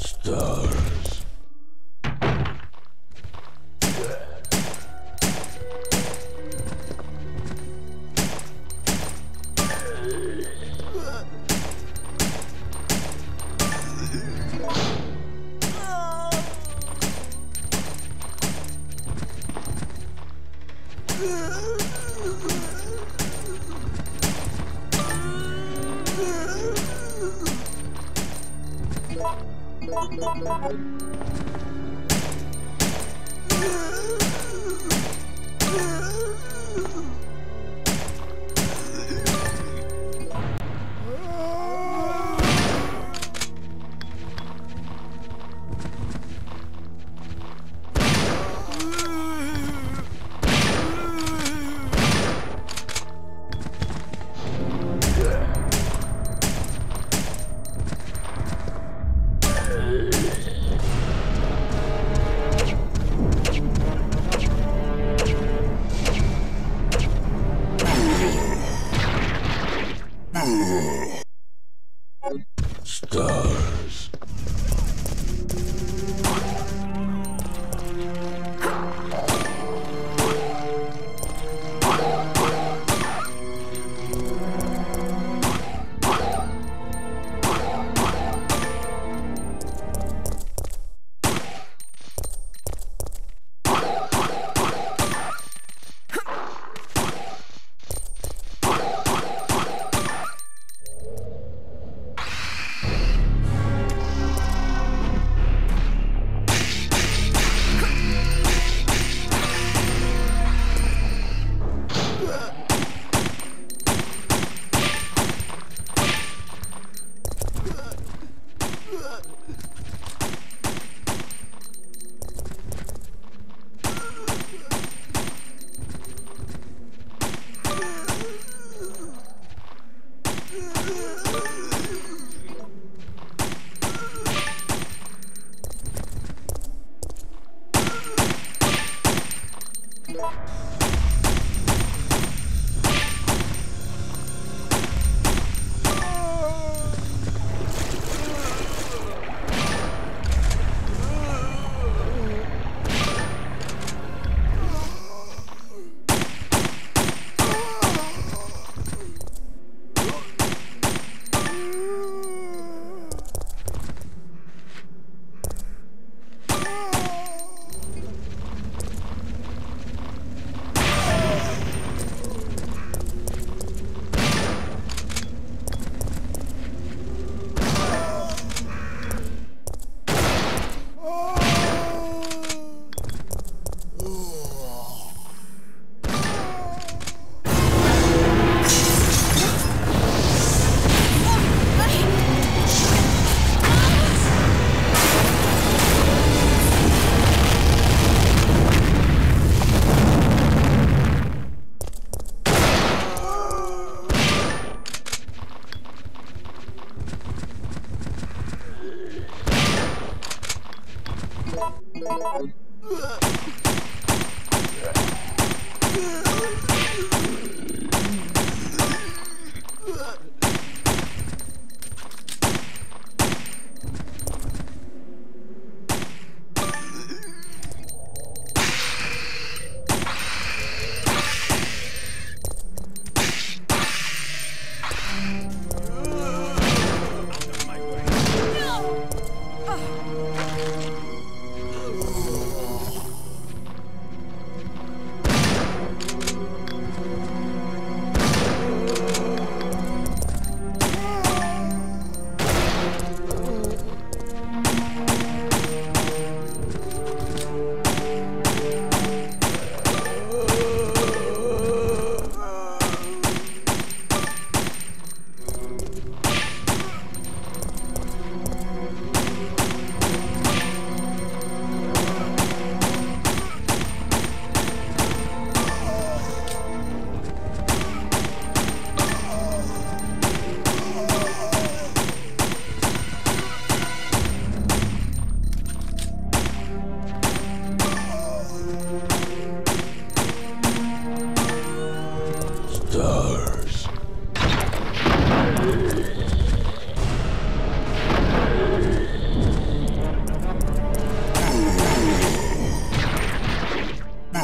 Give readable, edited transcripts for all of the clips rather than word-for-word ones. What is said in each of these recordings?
Stars.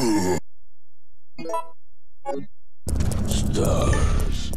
Stars. Stars.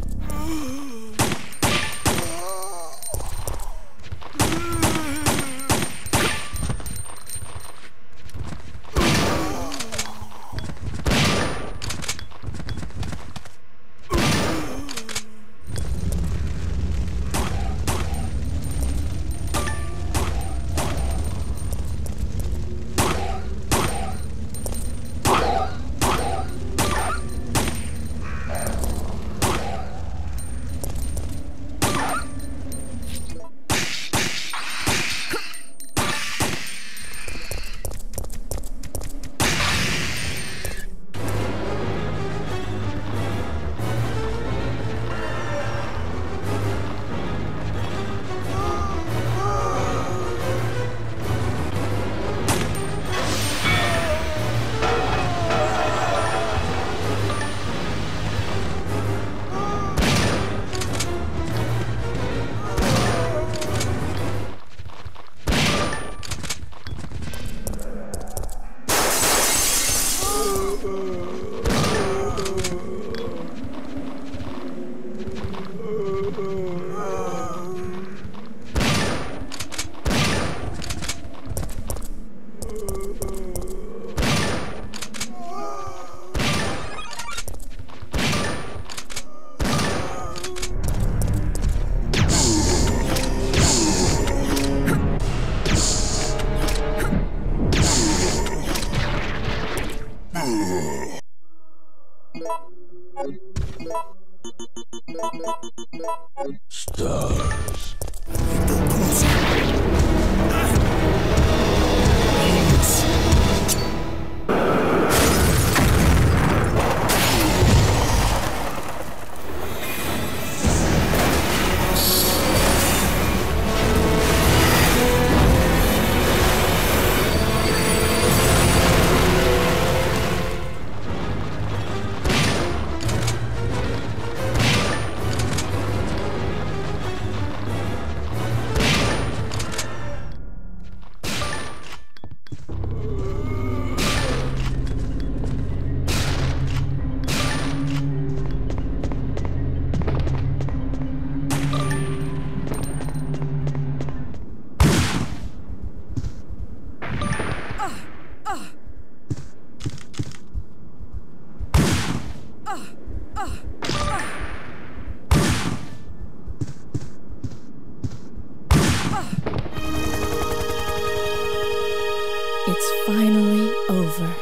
It's finally over.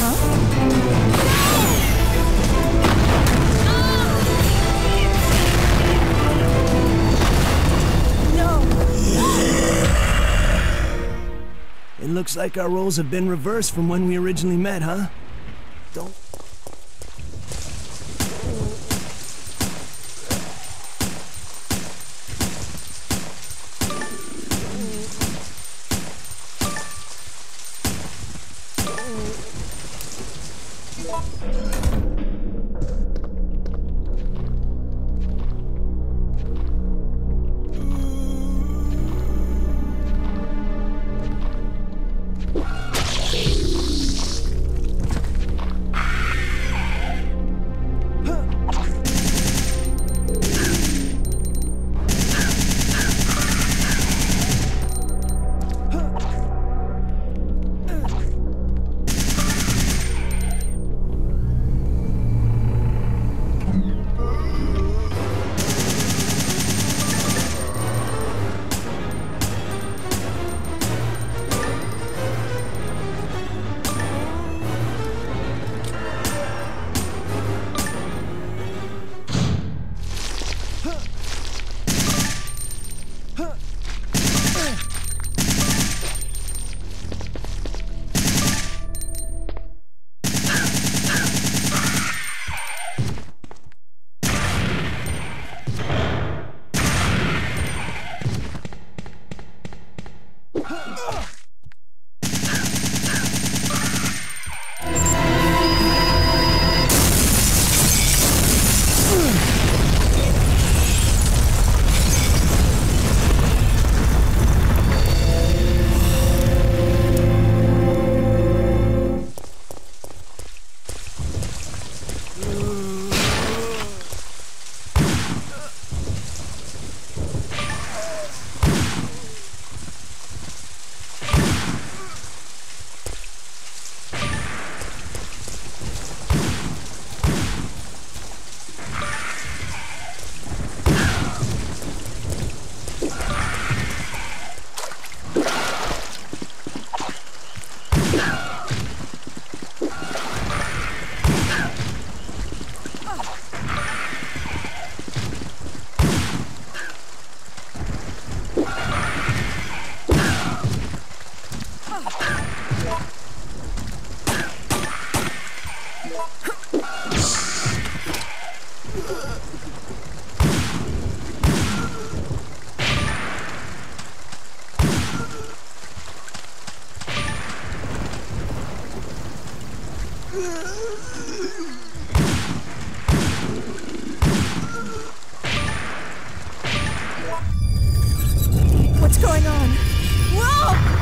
Huh? No! It looks like our roles have been reversed from when we originally met, huh? Don't... going on? Whoa! Oh.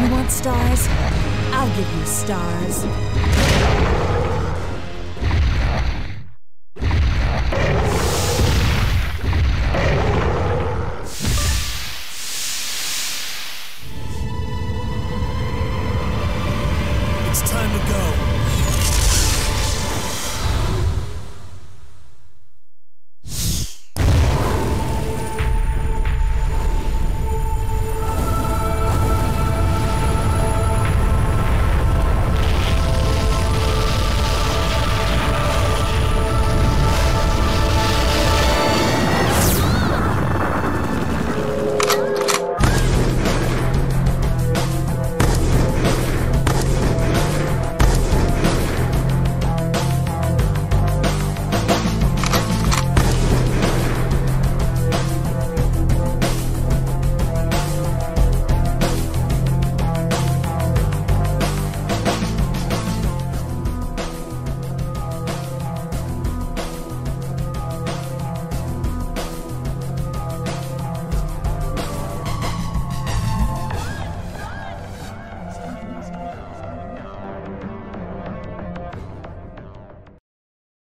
What is stars? I'll give you stars.